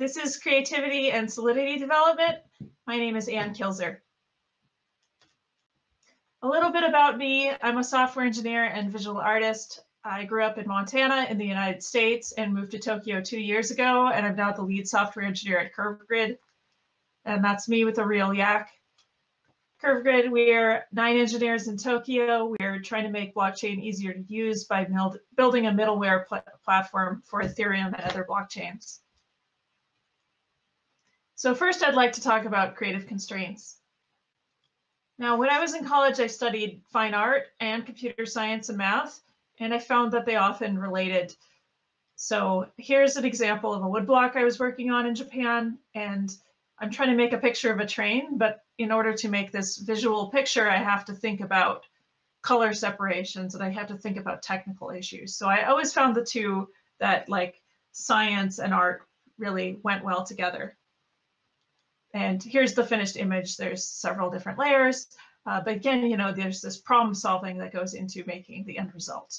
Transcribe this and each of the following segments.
This is Creativity and Solidity Development. My name is Ann Kilzer. A little bit about me. I'm a software engineer and visual artist. I grew up in Montana in the United States and moved to Tokyo 2 years ago, and I'm now the lead software engineer at CurveGrid. And that's me with a real yak. CurveGrid, we're 9 engineers in Tokyo. We're trying to make blockchain easier to use by building a middleware platform for Ethereum and other blockchains. So first, I'd like to talk about creative constraints. Now, when I was in college, I studied fine art and computer science and math, and I found that they often related. So here's an example of a woodblock I was working on in Japan, and I'm trying to make a picture of a train, but in order to make this visual picture, I have to think about color separations and I have to think about technical issues. So I always found the two, that like science and art really went well together. And here's the finished image. There's several different layers, but again, you know, there's this problem solving that goes into making the end result.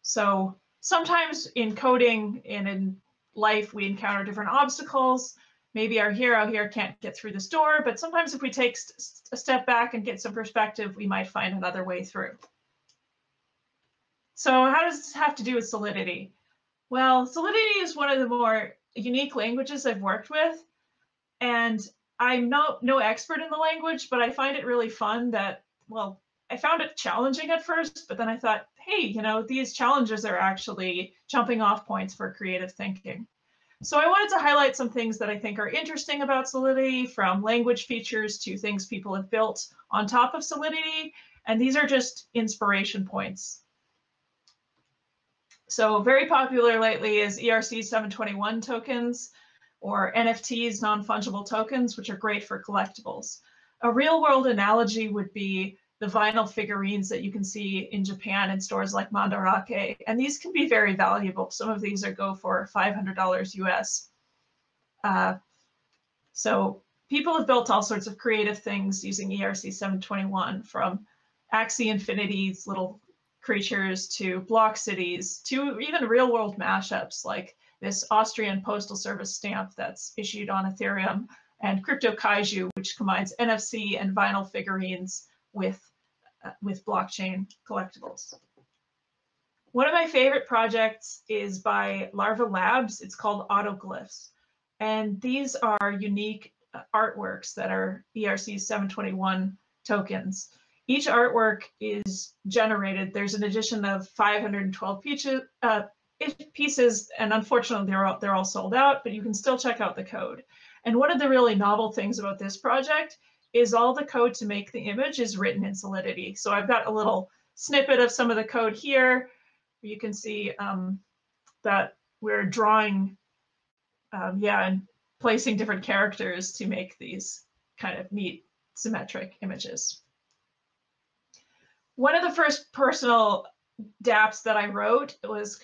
So sometimes in coding and in life, we encounter different obstacles. Maybe our hero here can't get through this door, but sometimes if we take a step back and get some perspective, we might find another way through. So how does this have to do with Solidity? Well, Solidity is one of the more unique languages I've worked with, and I'm no expert in the language, but I find it really fun that, well, I found it challenging at first, but then I thought, hey, you know, these challenges are actually jumping off points for creative thinking. So I wanted to highlight some things that I think are interesting about Solidity, from language features to things people have built on top of Solidity, and these are just inspiration points. So very popular lately is ERC-721 tokens, or NFTs, non-fungible tokens, which are great for collectibles. A real-world analogy would be the vinyl figurines that you can see in Japan in stores like Mandarake, and these can be very valuable. Some of these go for $500 US. So people have built all sorts of creative things using ERC-721, from Axie Infinity's little creatures to block cities to even real-world mashups like this Austrian postal service stamp that's issued on Ethereum, and Crypto Kaiju, which combines NFC and vinyl figurines with blockchain collectibles. One of my favorite projects is by Larva Labs. It's called Autoglyphs. And these are unique artworks that are ERC-721 tokens. Each artwork is generated. There's an addition of 512 pieces, and unfortunately they're all sold out, but you can still check out the code. And one of the really novel things about this project is all the code to make the image is written in Solidity. So I've got a little snippet of some of the code here. You can see that we're drawing, and placing different characters to make these kind of neat symmetric images. One of the first personal dApps that I wrote was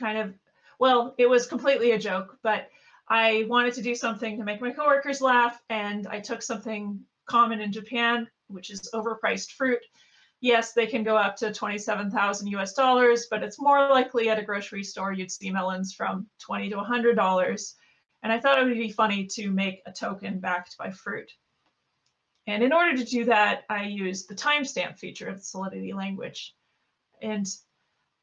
it was completely a joke, but I wanted to do something to make my coworkers laugh, and I took something common in Japan, which is overpriced fruit. Yes, they can go up to $27,000 US, but it's more likely at a grocery store you'd see melons from $20 to $100. And I thought it would be funny to make a token backed by fruit. And in order to do that, I used the timestamp feature of the Solidity language. And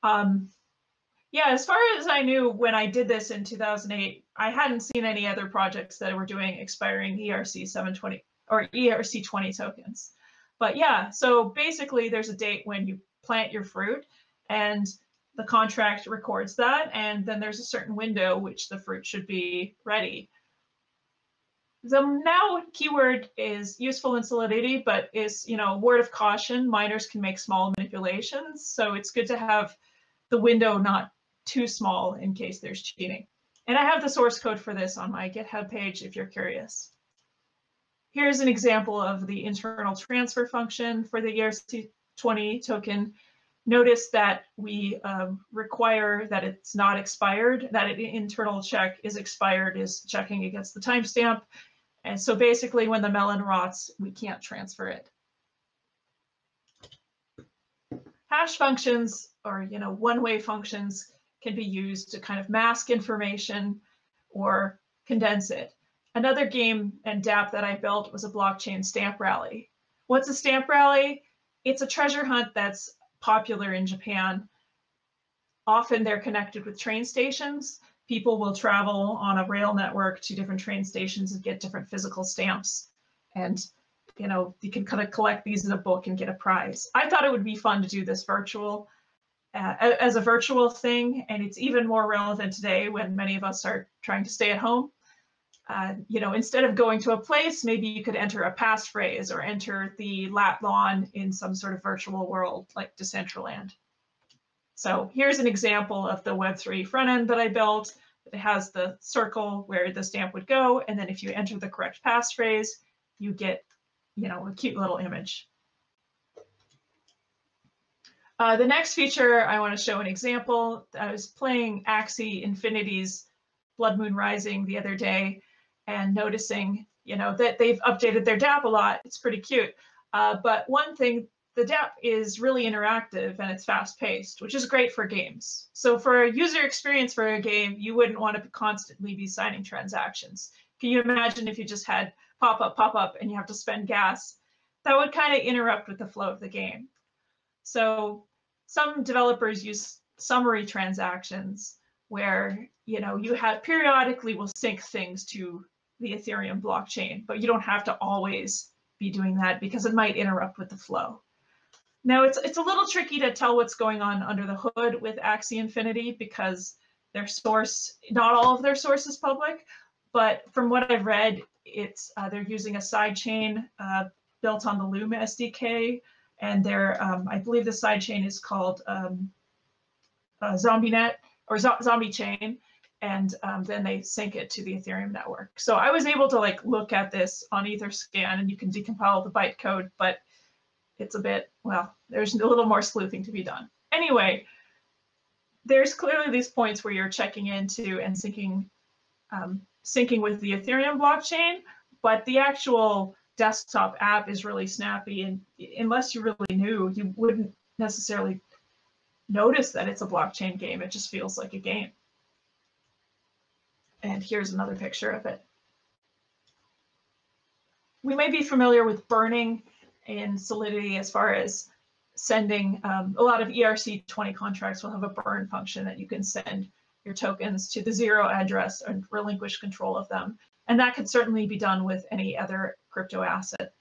as far as I knew when I did this in 2008, I hadn't seen any other projects that were doing expiring ERC-721 or ERC-20 tokens. But yeah, so basically there's a date when you plant your fruit, and the contract records that, and then there's a certain window which the fruit should be ready. The now keyword is useful in Solidity, but is, you know, word of caution, miners can make small manipulations, so it's good to have the window not too small in case there's cheating. And I have the source code for this on my GitHub page if you're curious. Here's an example of the internal transfer function for the ERC-20 token. Notice that we require that it's not expired, that an internal check is expired is checking against the timestamp. And so basically when the melon rots, we can't transfer it. Hash functions, or one-way functions, can be used to kind of mask information or condense it. Another game and DApp that I built was a blockchain stamp rally. What's a stamp rally? It's a treasure hunt that's popular in Japan. Often they're connected with train stations. People will travel on a rail network to different train stations and get different physical stamps. And you know, you can kind of collect these in a book and get a prize. I thought it would be fun to do this virtual, as a virtual thing. And it's even more relevant today when many of us are trying to stay at home. You know, instead of going to a place, maybe you could enter a passphrase or enter the lat lawn in some sort of virtual world like Decentraland. So here's an example of the Web3 front end that I built. It has the circle where the stamp would go. And then if you enter the correct passphrase, you get, you know, a cute little image. The next feature I want to show an example. I was playing Axie Infinity's Blood Moon Rising the other day and noticing, you know, that they've updated their DApp a lot. It's pretty cute. But one thing, the DApp is really interactive and it's fast paced, which is great for games. So for a user experience for a game, you wouldn't want to constantly be signing transactions. Can you imagine if you just had pop up, and you have to spend gas? That would kind of interrupt with the flow of the game. So some developers use summary transactions where, you know, you have periodically will sync things to the Ethereum blockchain, but you don't have to always be doing that because it might interrupt with the flow. Now, it's a little tricky to tell what's going on under the hood with Axie Infinity because their source, not all of their source is public, but from what I've read, it's they're using a sidechain built on the Loom SDK, and they're I believe the sidechain is called ZombieNet or Zombie Chain, and then they sync it to the Ethereum network. So I was able to like look at this on Etherscan, and you can decompile the bytecode, but it's a bit, well, there's a little more sleuthing to be done. Anyway, there's clearly these points where you're checking into and syncing with the Ethereum blockchain, but the actual desktop app is really snappy. And unless you really knew, you wouldn't necessarily notice that it's a blockchain game. It just feels like a game. And here's another picture of it. We may be familiar with burning in Solidity as far as sending a lot of ERC-20 contracts will have a burn function that you can send your tokens to the zero address and relinquish control of them. And that could certainly be done with any other crypto asset.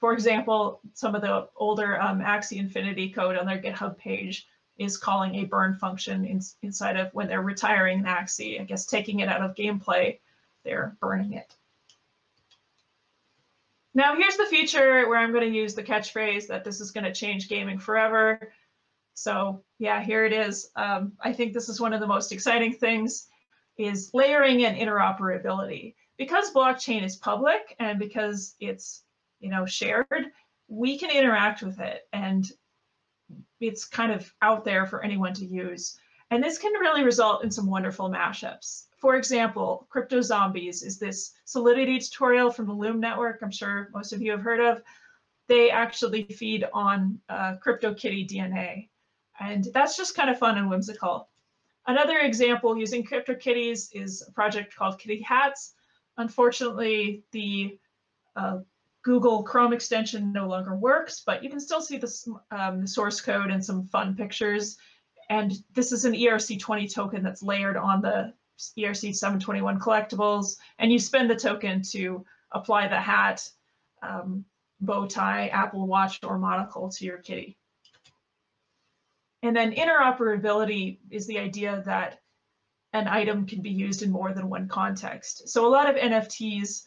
For example, some of the older Axie Infinity code on their GitHub page is calling a burn function inside of when they're retiring an Axie, I guess taking it out of gameplay, they're burning it. Now here's the feature where I'm going to use the catchphrase that this is going to change gaming forever. So yeah, here it is. I think this is one of the most exciting things is layering and interoperability. Because blockchain is public and because it's, you know, shared, we can interact with it and it's kind of out there for anyone to use. And this can really result in some wonderful mashups. For example, CryptoZombies is this Solidity tutorial from the Loom Network, I'm sure most of you have heard of. They actually feed on CryptoKitty DNA. And that's just kind of fun and whimsical. Another example using CryptoKitties is a project called Kitty Hats. Unfortunately, the Google Chrome extension no longer works, but you can still see the source code and some fun pictures. And this is an ERC-20 token that's layered on the ERC-721 collectibles. And you spend the token to apply the hat, bow tie, Apple Watch, or monocle to your kitty. And then interoperability is the idea that an item can be used in more than one context. So a lot of NFTs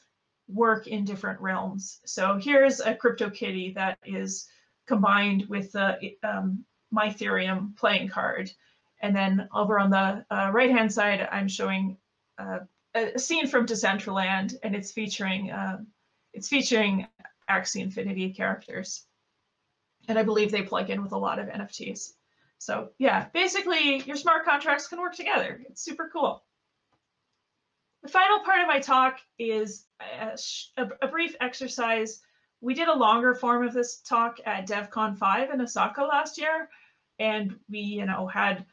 work in different realms. So here's a CryptoKitty that is combined with the MyTherium playing card. And then over on the right-hand side, I'm showing a scene from Decentraland, and it's featuring Axie Infinity characters. And I believe they plug in with a lot of NFTs. So yeah, basically your smart contracts can work together. It's super cool. The final part of my talk is a brief exercise. We did a longer form of this talk at DevCon 5 in Osaka last year. And we, you know, had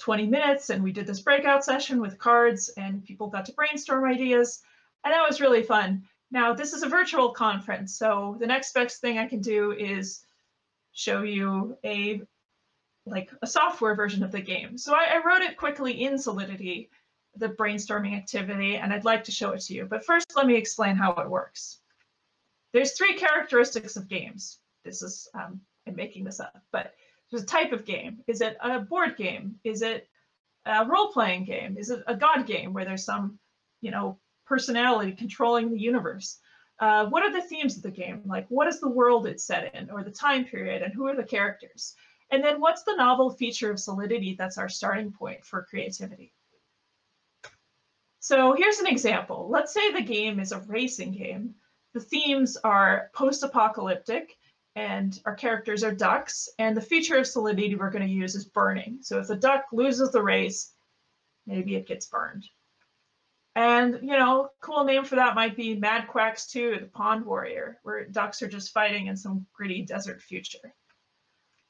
20 minutes, and we did this breakout session with cards, and people got to brainstorm ideas, and that was really fun. Now, this is a virtual conference, so the next best thing I can do is show you a software version of the game. So I wrote it quickly in Solidity, the brainstorming activity, and I'd like to show it to you. But first, let me explain how it works. There's three characteristics of games. This is, I'm making this up, but there's a type of game. Is it a board game? Is it a role-playing game? Is it a god game where there's some, personality controlling the universe? What are the themes of the game? Like, what is the world it's set in, or the time period, and who are the characters? And then what's the novel feature of Solidity that's our starting point for creativity? So here's an example. Let's say the game is a racing game. The themes are post-apocalyptic, and our characters are ducks, and the feature of Solidity we're going to use is burning. So if the duck loses the race, maybe it gets burned. And, cool name for that might be Mad Quacks 2, the Pond Warrior, where ducks are just fighting in some gritty desert future.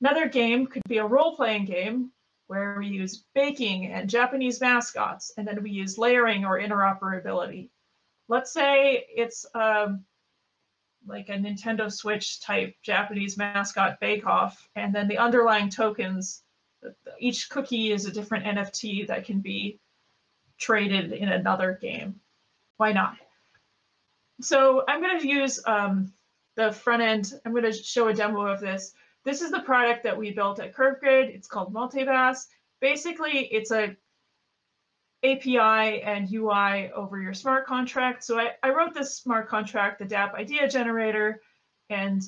Another game could be a role-playing game where we use baking and Japanese mascots, and then we use layering or interoperability. Let's say it's like a Nintendo Switch type Japanese mascot bake-off, and then the underlying tokens, each cookie is a different NFT that can be traded in another game. Why not? So I'm going to use the front end. I'm going to show a demo of this. This is the product that we built at CurveGrid. It's called Multibase. Basically, it's an API and UI over your smart contract. So I wrote this smart contract, the DApp idea generator, and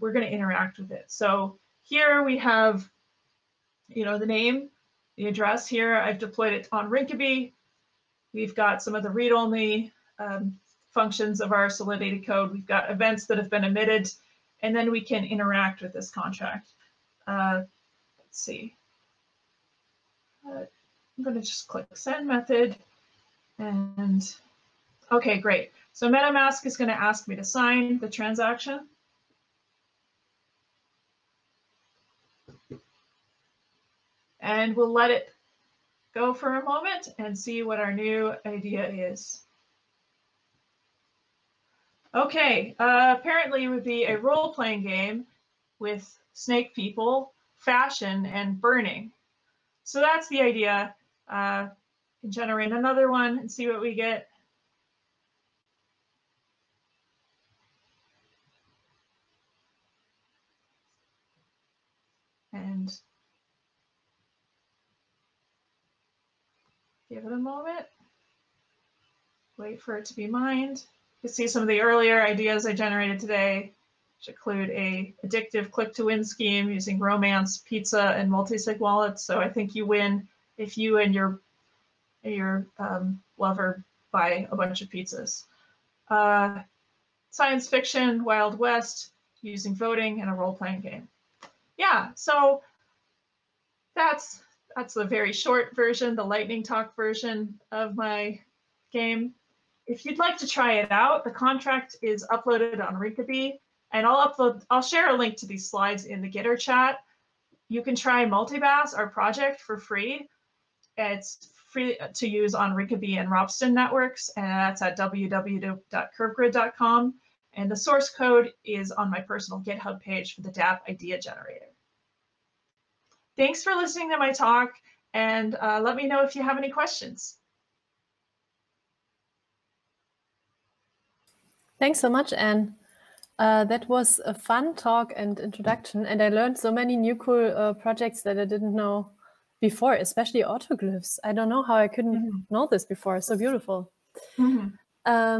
we're going to interact with it. So here we have, the name, the address here. I've deployed it on Rinkeby. We've got some of the read-only functions of our Solidity code. We've got events that have been emitted, and then we can interact with this contract. Let's see. I'm going to just click send method, and okay, great. So MetaMask is going to ask me to sign the transaction. And we'll let it go for a moment and see what our new idea is. Okay, apparently it would be a role-playing game with snake people, fashion, and burning. So that's the idea. Can generate another one and see what we get. And give it a moment, wait for it to be mined. You can see some of the earlier ideas I generated today, which include a addictive click-to-win scheme using romance, pizza, and multi-sig wallets. So I think you win if you and your lover buy a bunch of pizzas. Science fiction, Wild West, using voting, and a role-playing game. Yeah, so that's the very short version, the lightning talk version of my game. If you'd like to try it out, the contract is uploaded on Rinkeby, and I'll share a link to these slides in the Gitter chat. You can try Multibase, our project, for free. It's free to use on Rinkeby and Ropsten networks, and that's at www.curvegrid.com. And the source code is on my personal GitHub page for the DApp idea generator. Thanks for listening to my talk, and let me know if you have any questions. Thanks so much, Ann. That was a fun talk and introduction, and I learned so many new cool projects that I didn't know before, especially Autoglyphs. I don't know how I couldn't know this before. So beautiful. All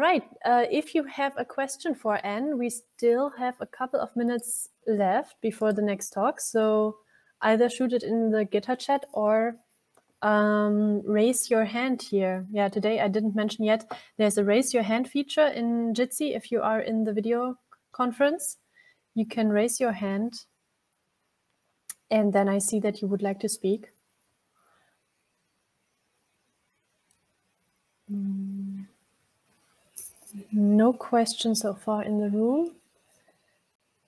right. If you have a question for Ann, we still have a couple of minutes left before the next talk. So either shoot it in the GitHub chat or raise your hand here. Yeah, today I didn't mention yet, there's a raise your hand feature in Jitsi. If you are in the video conference, you can raise your hand. And then I see that you would like to speak. No questions so far in the room.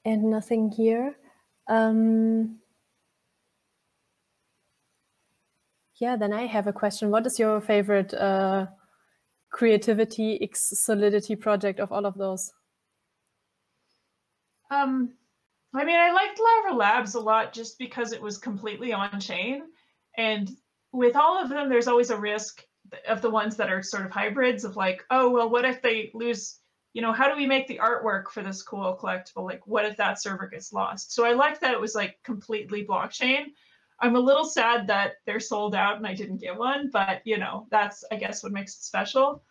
And nothing here. Yeah, then I have a question. What is your favorite creativity x solidity project of all of those? I mean, I liked Larva Labs a lot just because it was completely on chain. And with all of them, there's always a risk of the ones that are sort of hybrids of like, oh, well, what if they lose, you know, how do we make the artwork for this cool collectible? Like, what if that server gets lost? So I liked that it was like completely blockchain. I'm a little sad that they're sold out and I didn't get one, but you know, that's, I guess, what makes it special.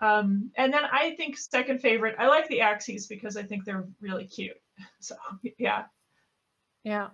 And then I think second favorite, I like the Axies because I think they're really cute. So yeah. Yeah.